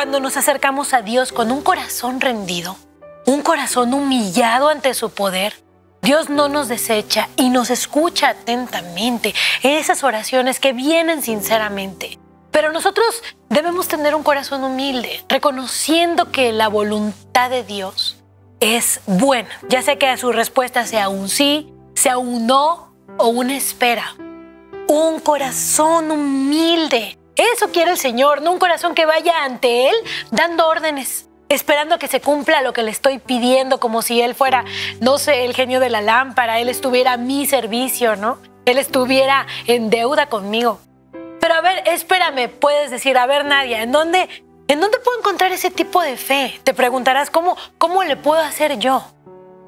Cuando nos acercamos a Dios con un corazón rendido, un corazón humillado ante su poder, Dios no nos desecha y nos escucha atentamente en esas oraciones que vienen sinceramente. Pero nosotros debemos tener un corazón humilde, reconociendo que la voluntad de Dios es buena. Ya sea que su respuesta sea un sí, sea un no o una espera. Un corazón humilde. Eso quiere el Señor, no un corazón que vaya ante Él dando órdenes, esperando a que se cumpla lo que le estoy pidiendo, como si Él fuera, no sé, el genio de la lámpara, Él estuviera a mi servicio, ¿no? Él estuviera en deuda conmigo. Pero a ver, espérame, puedes decir, a ver, Nadia, ¿en dónde puedo encontrar ese tipo de fe? Te preguntarás, ¿cómo le puedo hacer yo?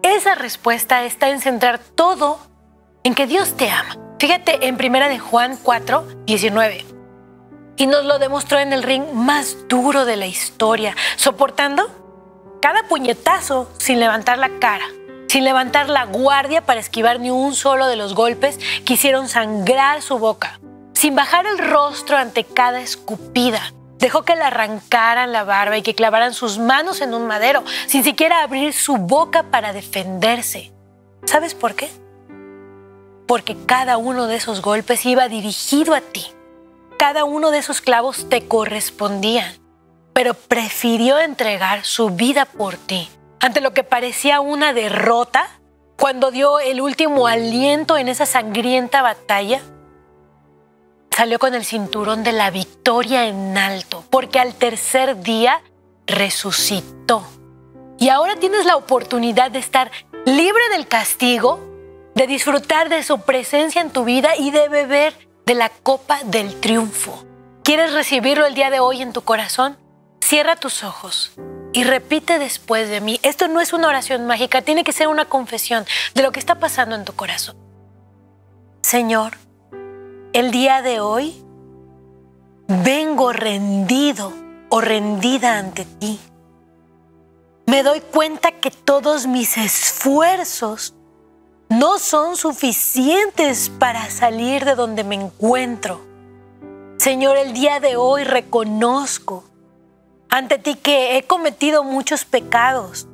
Esa respuesta está en centrar todo en que Dios te ama. Fíjate en 1 Juan 4, 19. Y nos lo demostró en el ring más duro de la historia, soportando cada puñetazo sin levantar la cara, sin levantar la guardia para esquivar ni un solo de los golpes que hicieron sangrar su boca, sin bajar el rostro ante cada escupida. Dejó que le arrancaran la barba y que clavaran sus manos en un madero, sin siquiera abrir su boca para defenderse. ¿Sabes por qué? Porque cada uno de esos golpes iba dirigido a ti. Cada uno de esos clavos te correspondían, pero prefirió entregar su vida por ti. Ante lo que parecía una derrota, cuando dio el último aliento en esa sangrienta batalla, salió con el cinturón de la victoria en alto, porque al tercer día resucitó. Y ahora tienes la oportunidad de estar libre del castigo, de disfrutar de su presencia en tu vida y de beber de la copa del triunfo. ¿Quieres recibirlo el día de hoy en tu corazón? Cierra tus ojos y repite después de mí. Esto no es una oración mágica, tiene que ser una confesión de lo que está pasando en tu corazón. Señor, el día de hoy vengo rendido o rendida ante ti. Me doy cuenta que todos mis esfuerzos no son suficientes para salir de donde me encuentro. Señor, el día de hoy reconozco ante ti que he cometido muchos pecados.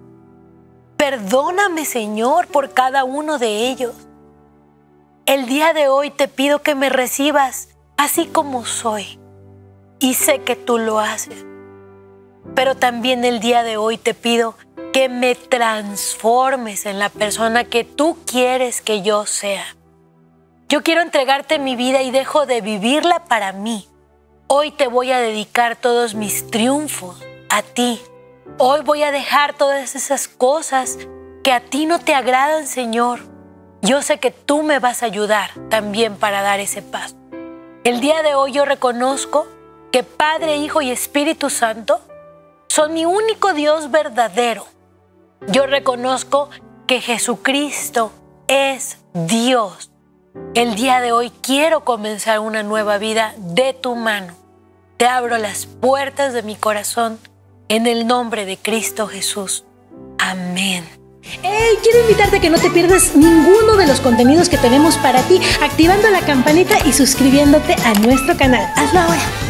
Perdóname, Señor, por cada uno de ellos. El día de hoy te pido que me recibas así como soy. Y sé que tú lo haces. Pero también el día de hoy te pido que me transformes en la persona que tú quieres que yo sea. Yo quiero entregarte mi vida y dejo de vivirla para mí. Hoy te voy a dedicar todos mis triunfos a ti. Hoy voy a dejar todas esas cosas que a ti no te agradan, Señor. Yo sé que tú me vas a ayudar también para dar ese paso. El día de hoy yo reconozco que Padre, Hijo y Espíritu Santo son mi único Dios verdadero. Yo reconozco que Jesucristo es Dios. El día de hoy quiero comenzar una nueva vida de tu mano. Te abro las puertas de mi corazón en el nombre de Cristo Jesús. Amén. ¡Hey! Quiero invitarte a que no te pierdas ninguno de los contenidos que tenemos para ti, activando la campanita y suscribiéndote a nuestro canal. ¡Hazlo ahora!